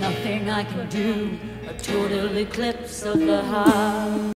nothing I can do, a total eclipse of the heart.